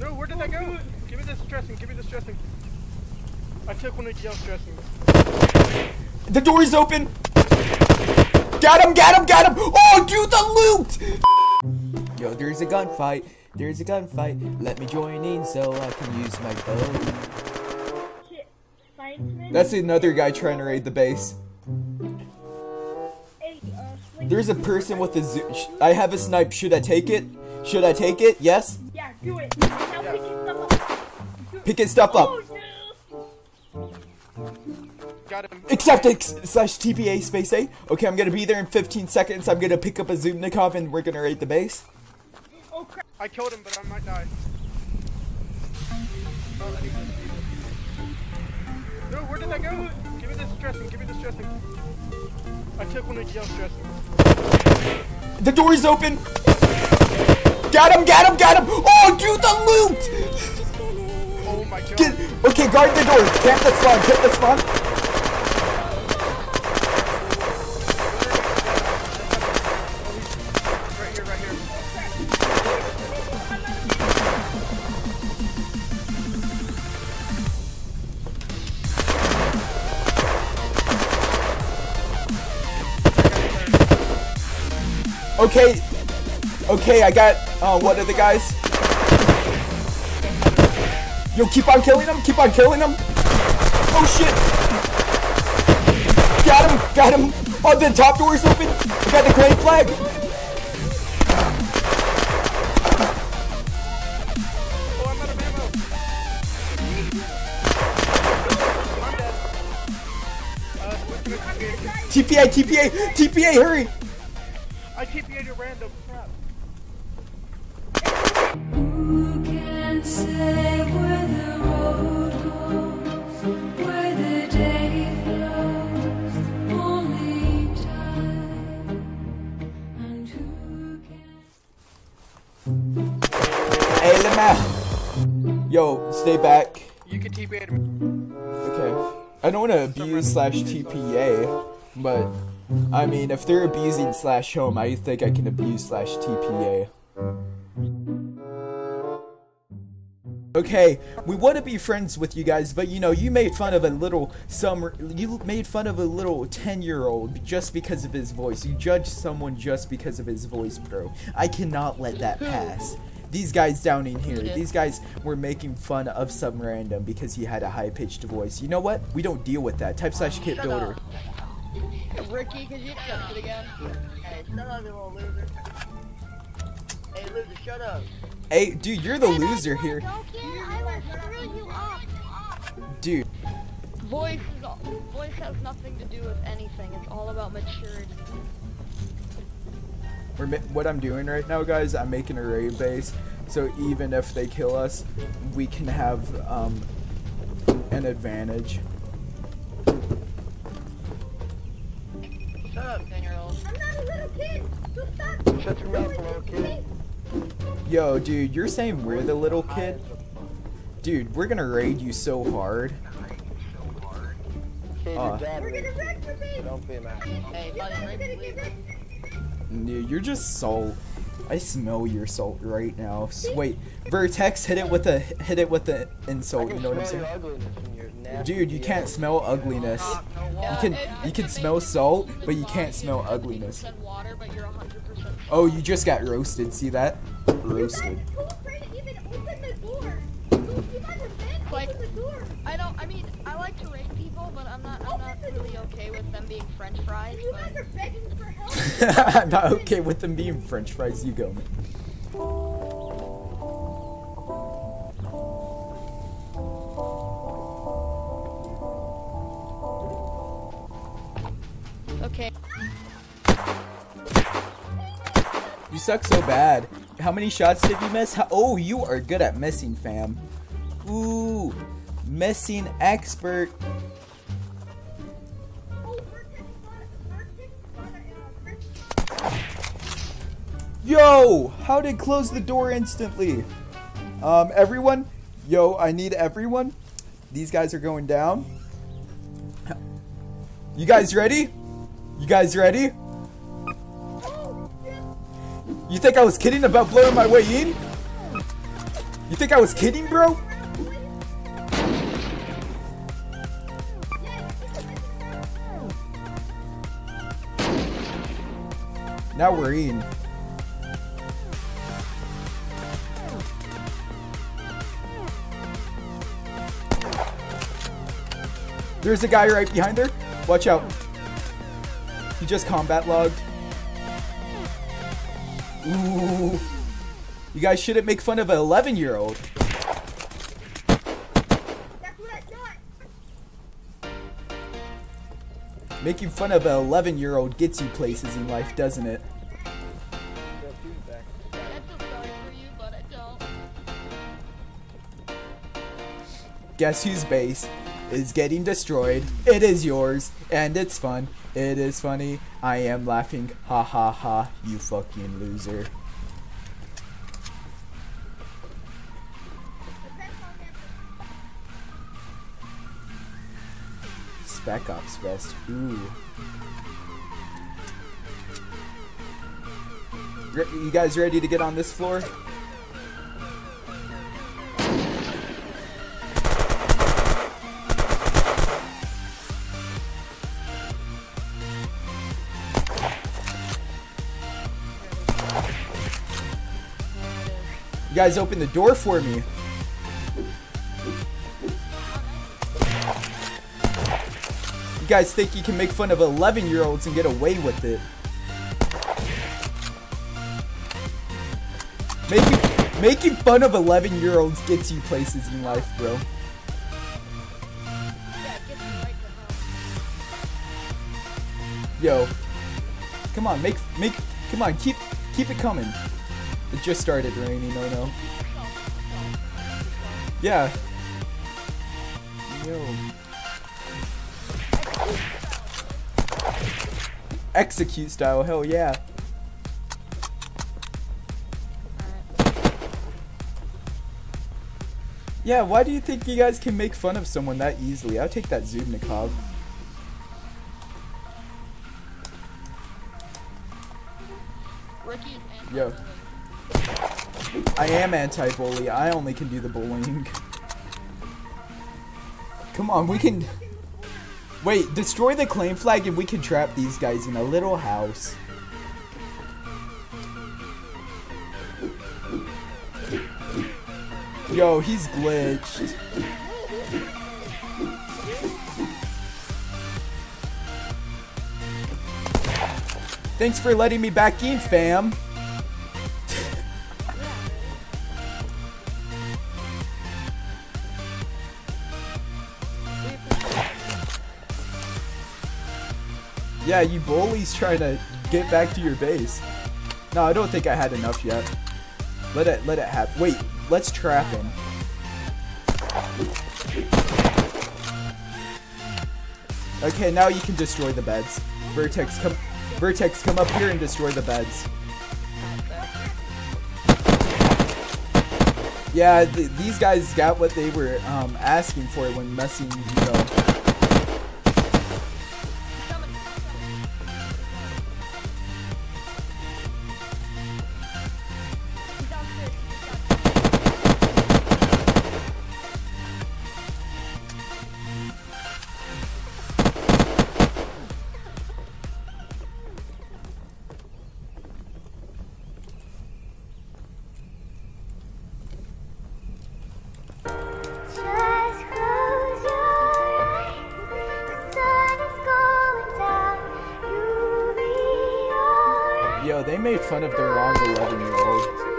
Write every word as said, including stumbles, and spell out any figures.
No, where did that go? Give me this dressing, give me this dressing. I took one of Yale's dressings. The door is open! Got him, got him, got him! Oh, dude, the loot! Yo, there's a gunfight. There's a gunfight. Let me join in so I can use my bow. That's another guy trying to raid the base. There's a person with a zoo. I have a snipe. Should I take it? Should I take it? Yes? Yeah, do it. Now pick his stuff up. Pick his stuff up. Got him. Accept ex slash T P A space A. Okay, I'm gonna be there in fifteen seconds. I'm gonna pick up a Zubnikov and we're gonna raid the base. Oh crap! I killed him, but I might die. No, where did that go? Give me this dressing. Give me this dressing. I took one of Yale's dressings. The door is open. Got him! Got him! Got him! Oh, dude, the loot! Oh my god! Get, okay, guard the door. Get the spawn. Get the spawn. Okay, okay, I got uh, one of the guys. Yo, keep on killing him, keep on killing him. Oh shit! Got him, got him. Oh, the top door is open. I got the gray flag. Oh, I'm out of ammo. Uh, T P A, T P A, T P A, hurry! I T P A'd a random crap. Who can say where the road goes, where the day flows, only time, and who can... Hey, Lamar! Yo, stay back. You can T P A'd me. Okay. I don't want to abuse slash T P A, but... I mean, if they're abusing slash home, I think I can abuse slash T P A. Okay, we want to be friends with you guys, but you know, you made fun of a little summer. You made fun of a little ten year old just because of his voice. You judge someone just because of his voice, bro. I cannot let that pass. These guys down in here, these guys were making fun of some random because he had a high pitched voice. You know what? We don't deal with that. Type slash kit builder. Wricky, cause you touched it again. Hey, shut up, you little loser. Hey, loser, shut up. Hey, dude, you're the hey, loser I here. Don't care. I will screw you up. Dude. Voice is all, voice has nothing to do with anything. It's all about maturity. We're ma what I'm doing right now, guys, I'm making a raid base. So even if they kill us, we can have um, an advantage. Up, ten year old. I'm not a little kid! So stop! Shut your mouth, little kid. Yo, dude, you're saying we're the little kid? Dude, we're gonna raid you so hard. Hey, uh, we're gonna raid for me! Don't be mad. Hey, buddy, dude, you're just salt. I smell your salt right now. So, wait, Vertex, hit it with a hit it with an insult. You know what I'm saying? Dude, you can't smell ugliness. You can you can smell salt, but you can't smell ugliness. Oh, you just got roasted. See that? Roasted. Like, I don't. I mean, I like to raid people, but I'm not. I'm not really okay with them being French fries. You guys are begging for help. I'm not okay with them being French fries. You go, man. Okay. You suck so bad. How many shots did you miss? How oh, you are good at missing, fam. Ooh, missing expert. Yo, how did close the door instantly? Um, everyone, yo, I need everyone. These guys are going down. You guys ready? You guys ready? You think I was kidding about blowing my way in? You think I was kidding, bro? Now we're in. There's a guy right behind there. Watch out. He just combat logged. Ooh. You guys shouldn't make fun of an eleven year old. Making fun of an eleven year old gets you places in life, doesn't it? Guess whose base is getting destroyed? It is yours, and it's fun. It is funny. I am laughing. Ha ha ha, you fucking loser. Spec Ops vest. Ooh. You guys ready to get on this floor? You guys open the door for me. You guys think you can make fun of eleven year olds and get away with it? Making, making fun of eleven year olds gets you places in life, bro. Yo, come on, make make come on, keep keep it coming. It just started raining. Oh no. Yeah. Yo. Execute style, hell yeah. Yeah, why do you think you guys can make fun of someone that easily? I'll take that Zubnikov. Yo. I am anti-bully. I only can do the bullying. Come on, we can... Wait, destroy the claim flag and we can trap these guys in a little house. Yo, he's glitched. Thanks for letting me back in, fam. Yeah, you bullies trying to get back to your base. No, I don't think I had enough yet. Let it, let it happen. Wait, let's trap him. Okay, now you can destroy the beds. Vertex, come, Vertex, come up here and destroy the beds. Yeah, th these guys got what they were um, asking for when messing, you know. Yo, they made fun of the wrong eleven year old.